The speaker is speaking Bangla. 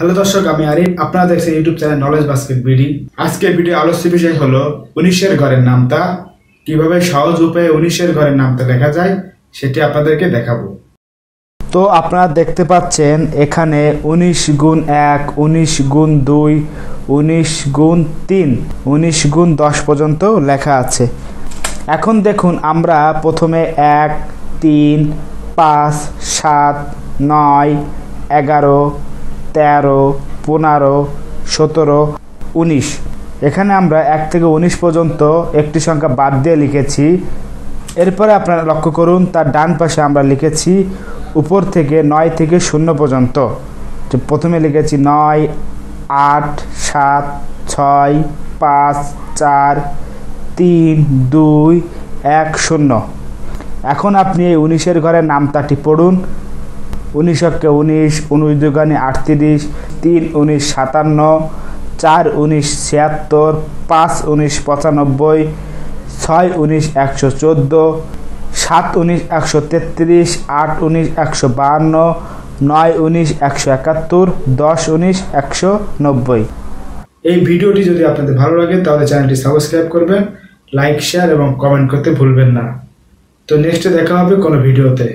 हेलो दर्शक आमी आरिफ अपना देखते हैं YouTube channel knowledge basket BD. आज के भिडियो आलोच्य विषय हलो 19 घर नामता কিভাবে সহজ উপায়ে 19 ঘরের নামটা লেখা যায় সেটি আপনাদেরকে দেখাবো। তো আপনারা দেখতে পাচ্ছেন এখানে 19 × 1 19 × 2 19 × 3 19 × 10 পর্যন্ত লেখা আছে। এখন দেখুন আমরা প্রথমে 1, 3, 5, 7, 9, 11, 13, 15, 17, 19 এখানে আমরা 1 থেকে 19 পর্যন্ত একটি সংখ্যা বাদ দিয়ে লিখেছি। এরপরে আপনারা লক্ষ্য করুন তার ডান পাশে আমরা লিখেছি উপর থেকে 9 থেকে 0 পর্যন্ত। তো প্রথমে লিখেছি 9, 8, 7, 6, 5, 4, 3, 2, 1, 0। এখন আপনি এই 19 এর ঘরের নামটাটি পড়ুন। 19 × 19 19 × 2 = 38 3 × 19 = 57 4 × 19 = 76 5 × 19 = 95 6 × 19 = 114 7 × 19 = 133 8 × 19 = 52 9 × 19 = 71 10 × 19 = 190। এই ভিডিওটি যদি আপনাদের ভালো লাগে তাহলে চ্যানেলটি সাবস্ক্রাইব করবেন, লাইক, শেয়ার এবং কমেন্ট করতে ভুলবেন না। তো নেক্সটে দেখা হবে কোনো ভিডিওতে।